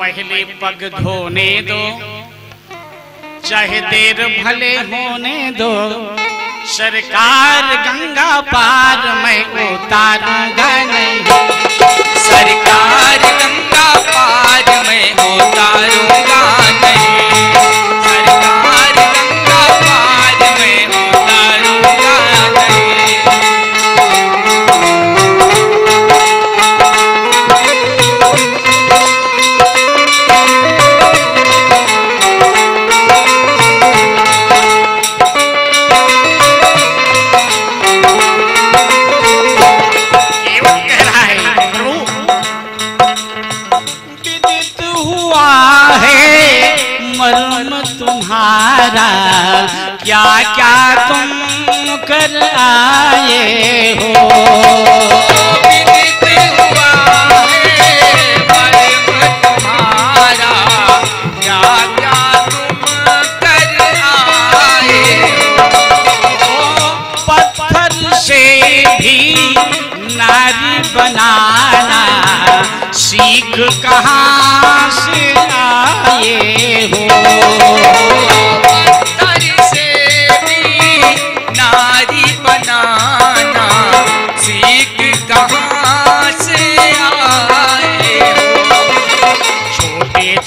पहले पग धोने दो, चाहे देर भले होने दो। सरकार गंगा पार मैं उतारूंगा नहीं, सरकार गंगा पार मैं उतारूंगा नहीं। क्या क्या तुम कर आए हो, विदित हुआ है मर्म तुम्हारा। क्या क्या तुम कर आए हो, पत्थर से भी नारी बनाना सीख कहाँ से आए हो।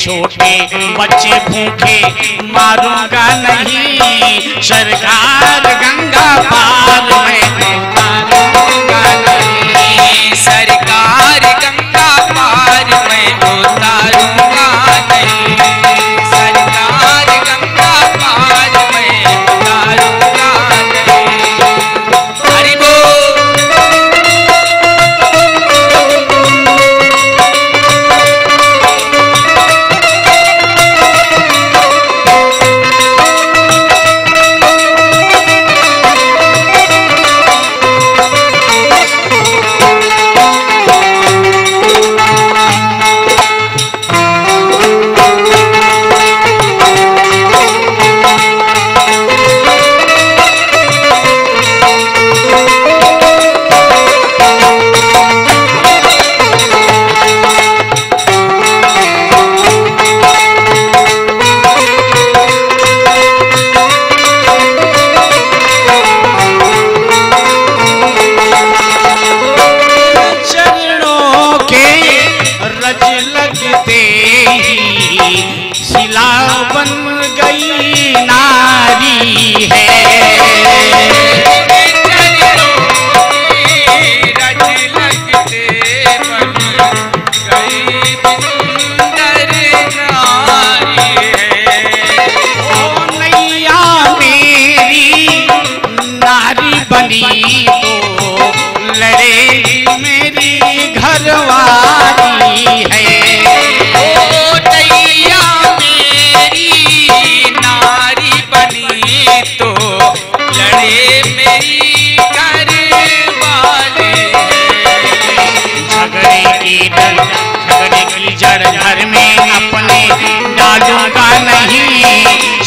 छोटे बच्चे भूखे मारूंगा नहीं, सरकार गंगा पार मैं उतारूंगा नहीं, सरकार गंगा पार मैं उतारूंगा नहीं।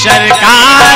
सरकार